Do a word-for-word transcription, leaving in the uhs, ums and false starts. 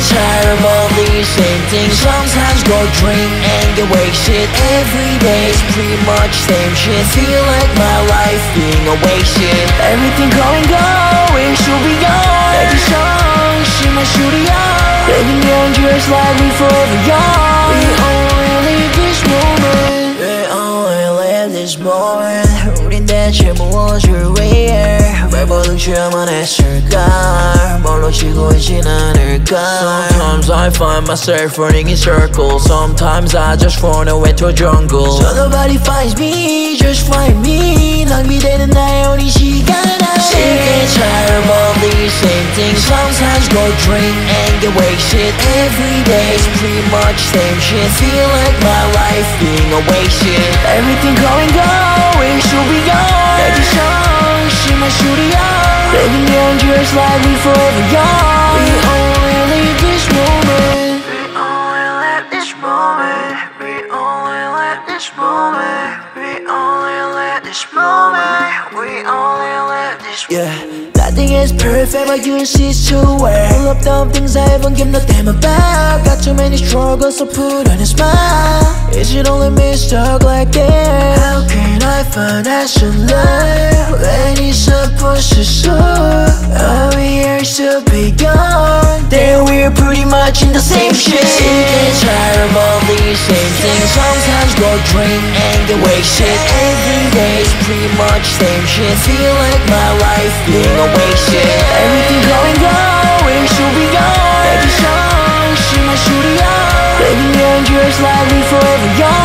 Tired of all these same things. Sometimes go drink and get wake shit. Every day is pretty much same shit. Feel like my life being awake shit. Everything going, going, should be gone. Every song, shit my studio. Living young just like we forever young. We only live this moment. We only live this moment. 우린 대체 무엇을 위해 매번 춤을 했을까. 뭘로 쉬고 있진 않을까. Sometimes I find myself running in circles. Sometimes I just run away to a jungle. So nobody finds me, just find me. 낭비되는 나의 어린 시간은 아니. Sick and tired of all these same things. Sometimes go drink and get wake shit. Every day is pretty much same shit. Feel like my life being awake shit. Everything going, going, should be gone. Every song, shit my studio. Living young just like we forever young. We only live this moment. We only live this moment. We only live this moment. We only live this moment. We only live this moment. Yeah. Nothing is perfect, but you insist to wear all of the things I haven't given a damn about. Got too many struggles, so put on a smile. Is it only me stuck like this? How can I find out so love when it's supposed to soar? Are we here to be gone? Then we're pretty much in the same shit. Sick and tired of all these same things. Sometimes go drink and get wake shit. Every day's pretty much same shit. Feel like my life being awake. Shit. Everything going, going, should be gone. Every song, shit my studio. Living young just like we forever young.